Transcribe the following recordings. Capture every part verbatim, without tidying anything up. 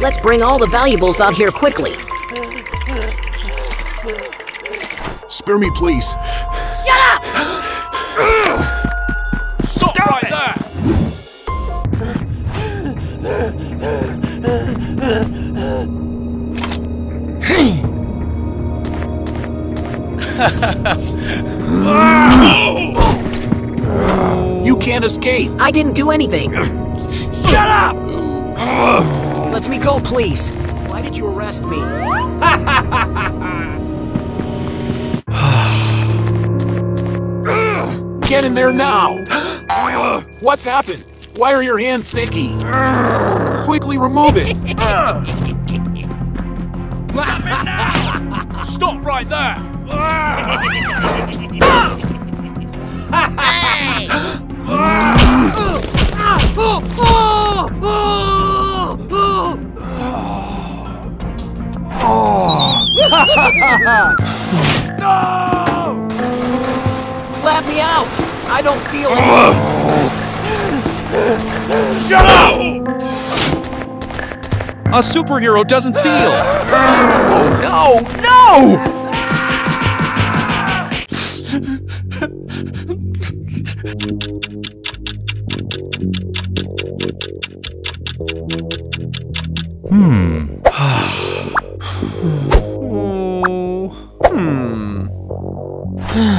Let's bring all the valuables out here quickly. Spare me, please. Shut up! Stop, Stop right it. there! You can't escape! I didn't do anything! Shut up! Let me go, please! Why did you arrest me? Get in there now! What's happened? Why are your hands sticky? Quickly remove it! Stop right there! No! Let me out! I don't steal anything! Shut up! A superhero doesn't steal! Oh, no! No! Hmm... oh... Hmm... huh?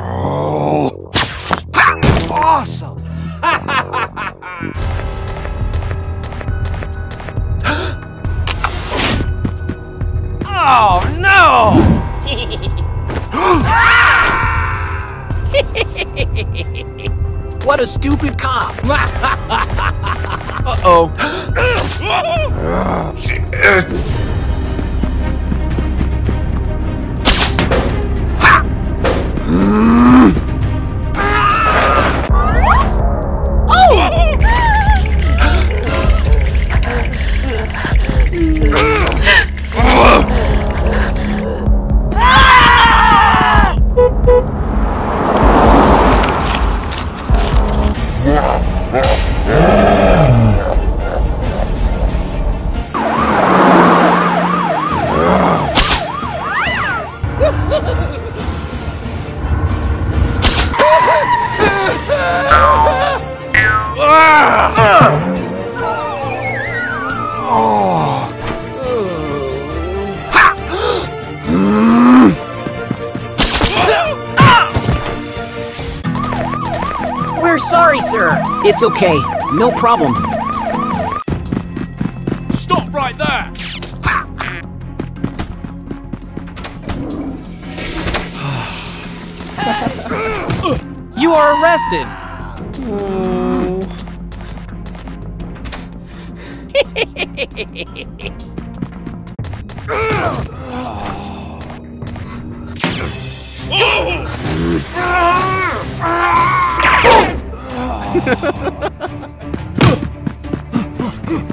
Oh. Ha! Awesome! Oh no! What a stupid cop! Uh-oh. Sorry, sir. It's okay. No problem. Stop right there! You are arrested!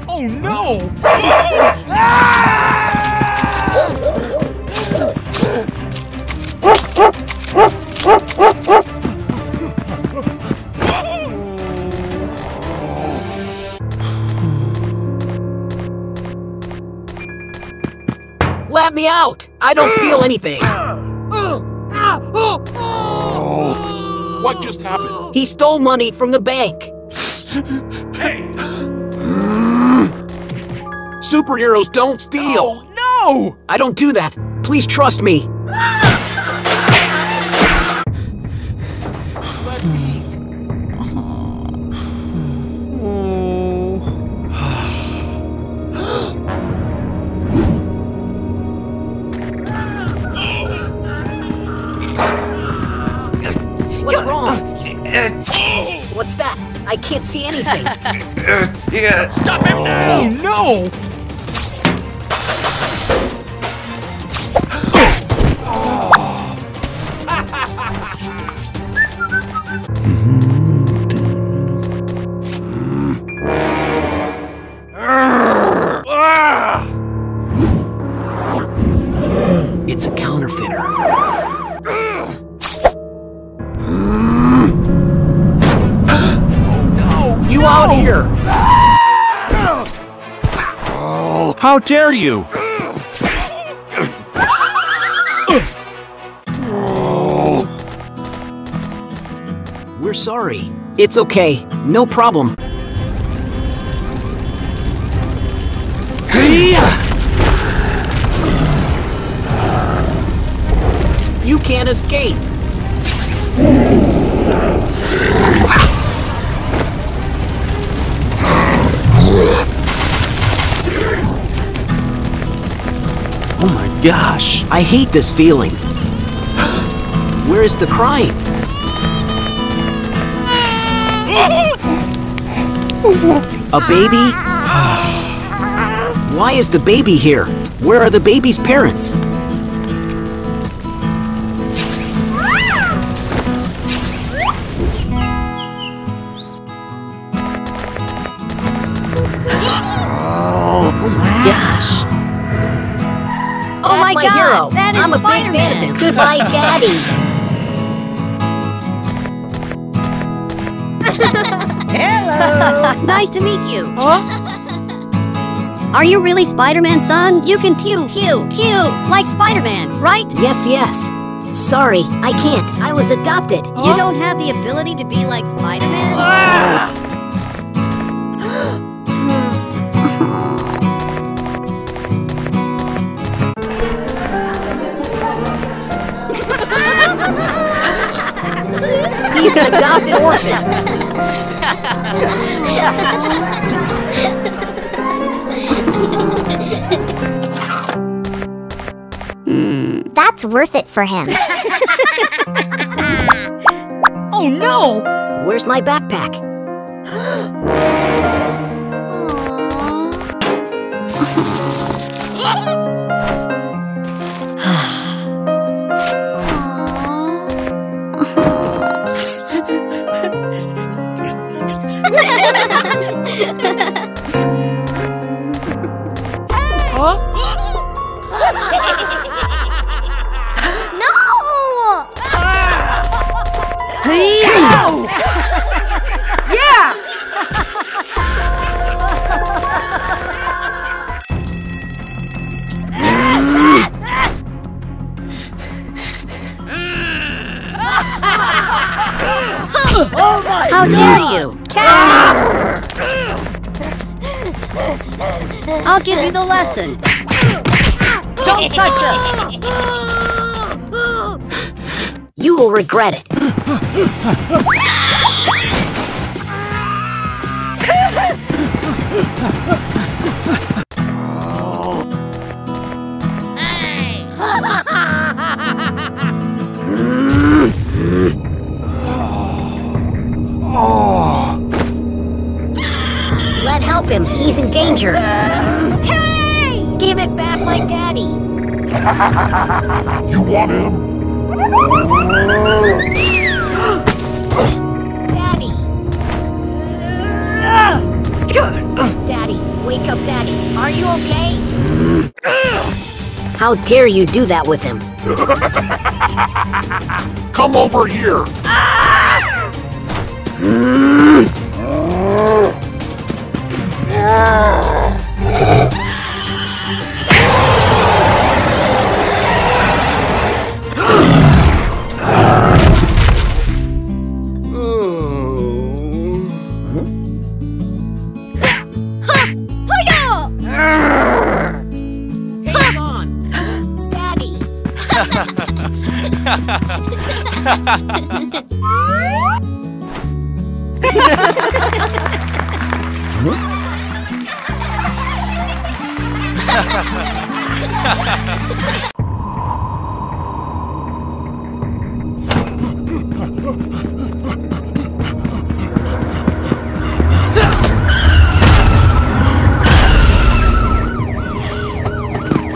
Oh no! Let me out! I don't steal anything! What just happened? He stole money from the bank. Hey! Superheroes don't steal! No, no! I don't do that. Please trust me. Let's eat. What's wrong? What's that? I can't see anything. Stop him now! Oh, no! It's a counterfeiter. How dare you! We're sorry. It's okay. No problem. You can't escape. Oh my gosh! I hate this feeling. Where is the crying? A baby? Why is the baby here? Where are the baby's parents? Hero. That is I'm a Spider-Man. Big fan of him. Goodbye, Daddy. Hello. Nice to meet you. Huh? Are you really Spider-Man's son? You can pew, pew, pew like Spider-Man, right? Yes, yes. Sorry, I can't. I was adopted. Huh? You don't have the ability to be like Spider-Man? Ah! He's an adopted orphan. Hmm, that's worth it for him. Oh no! Where's my backpack? Huh? No! Hey! No! Yeah! Oh my! How dare you! I'll give you the lesson. Don't touch us! You will regret it. Let help him. He's in danger. Give it back, my daddy. You want him? Daddy. Daddy, wake up, Daddy. Are you okay? How dare you do that with him? Come over here.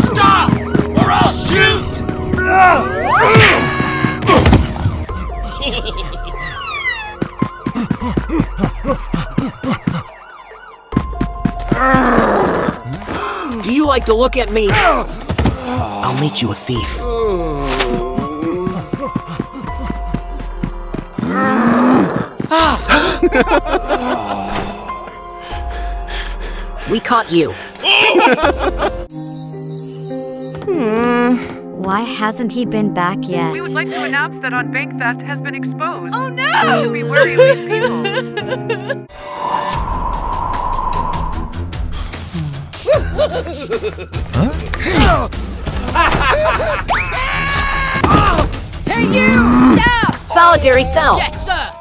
Stop, or I'll shoot! Do you like to look at me? I'll make you a thief. We caught you. Hmm. Why hasn't he been back yet? We would like to announce that on bank theft has been exposed. Oh no! You should be wary of these people. Huh? Hey you! Stop! Solitary cell! Yes, sir!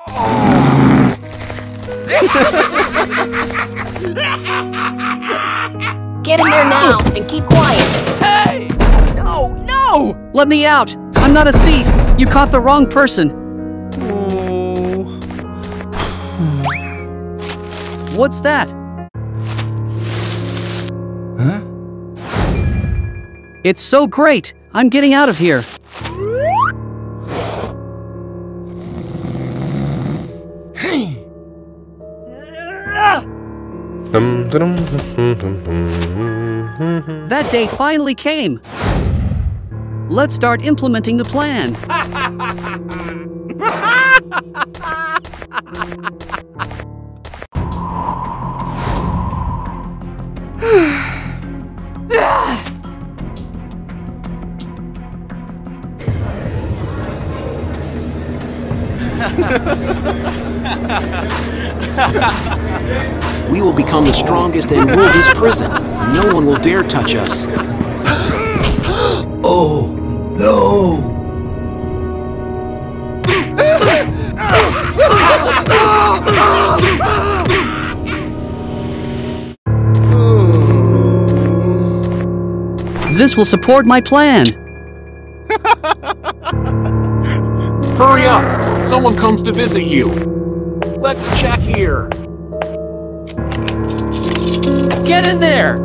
Get in there now and keep quiet! Hey! No, no! Let me out! I'm not a thief! You caught the wrong person! Oh. What's that? Huh? It's so great! I'm getting out of here! That day finally came. Let's start implementing the plan. We will become the strongest and rule this prison. No one will dare touch us. Oh, no! This will support my plan. Hurry up! Someone comes to visit you. Let's check here. Get in there!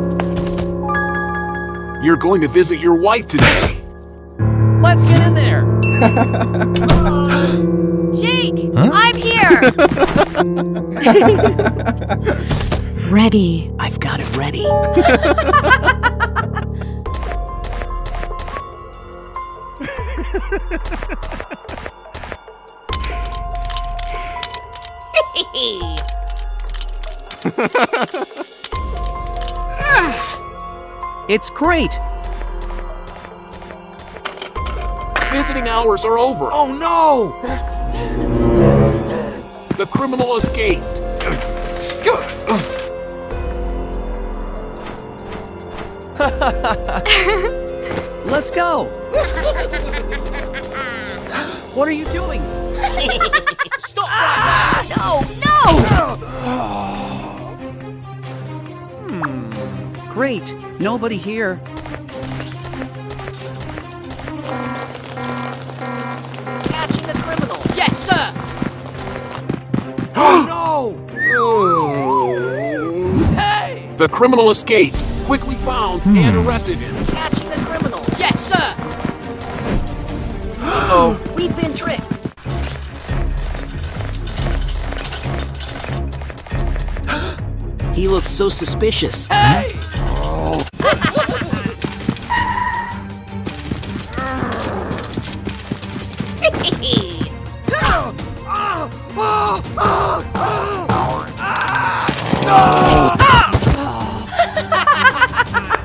You're going to visit your wife today. Let's get in there! Jake, huh? I'm here! Ready. I've got it ready. It's great. Visiting hours are over. Oh no! The criminal escaped. Let's go. What are you doing? Stop! Ah, no! No! Great, nobody here. Catch the criminal. Yes, sir. Oh no! Oh. Hey! The criminal escaped. Quickly found hmm. and arrested him. Catch the criminal. Yes, sir. Uh-oh. We've been tricked. He looked so suspicious. Hey!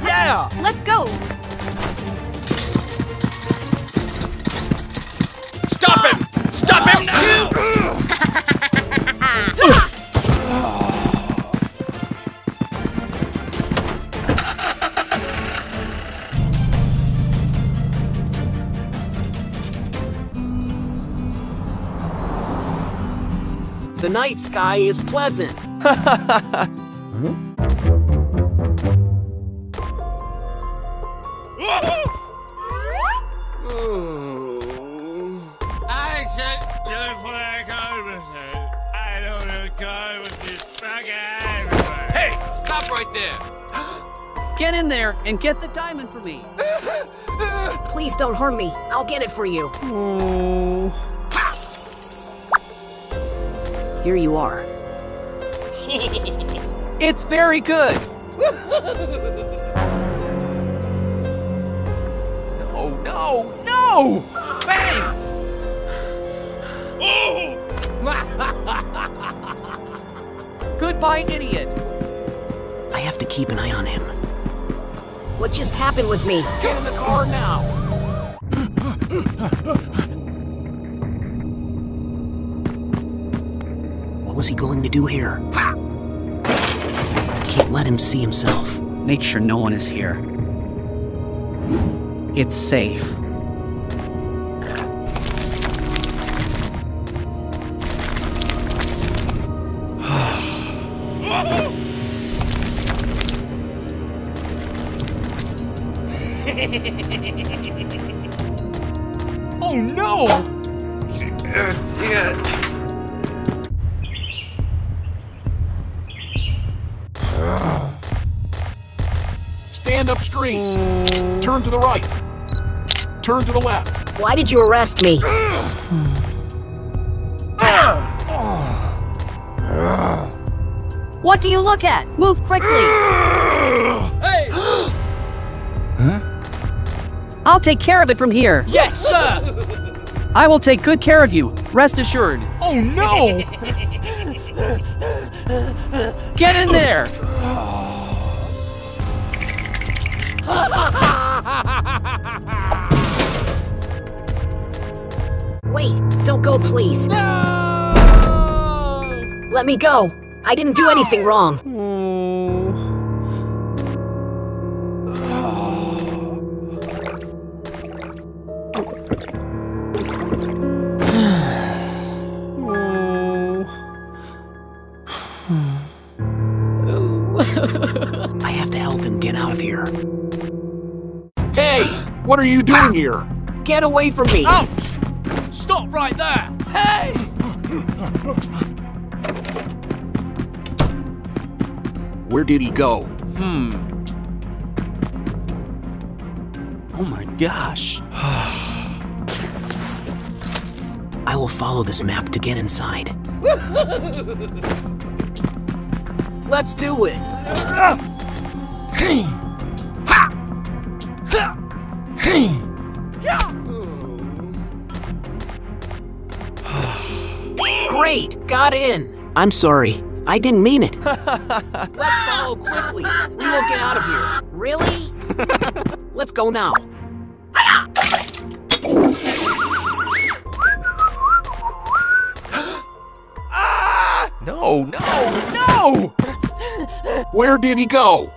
Yeah! Let's go! Stop him! Stop him now! The night sky is pleasant. Huh? I said before I go with her, I don't want to go with this fucking everywhere. Hey, stop right there. Get in there and get the diamond for me. Please don't harm me. I'll get it for you. Oh. Here you are. It's very good. No, no, no! Bang! Goodbye, idiot. I have to keep an eye on him. What just happened with me? Get in the car now! What was he going to do here? Ha! Can't let him see himself. Make sure no one is here. It's safe. Oh no! Stand up straight. Turn to the right. Turn to the left. Why did you arrest me? What do you look at? Move quickly. Hey! Huh? I'll take care of it from here. Yes, sir! I will take good care of you. Rest assured. Oh, no! Get in there! Wait, don't go, please. No! Let me go. I didn't do anything wrong. I have to help him get out of here. Hey! What are you doing here? Get away from me! Ouch! Stop right there! Hey! Where did he go? Hmm. Oh my gosh. I will follow this map to get inside. Let's do it! Great! Got in! I'm sorry. I didn't mean it. Let's follow quickly. We will get out of here. Really? Let's go now. No, no, no! Where did he go?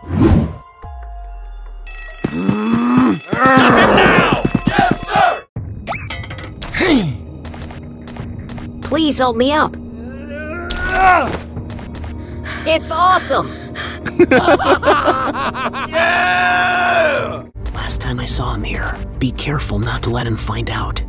Mm. Stop him now! Yes, sir! Hey. Please help me up. It's awesome! Yeah! Last time I saw him here, be careful not to let him find out.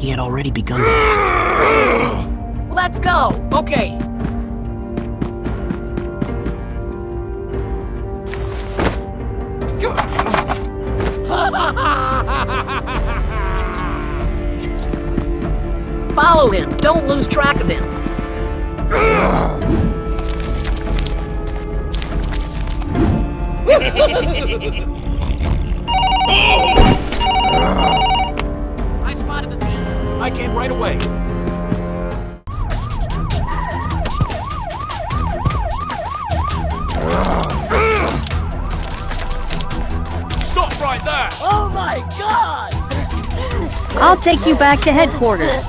He had already begun to act. Let's go! Okay. Follow him. Don't lose track of him. I spotted the thing. I came right away. Stop right there! Oh my god! I'll take you back to headquarters.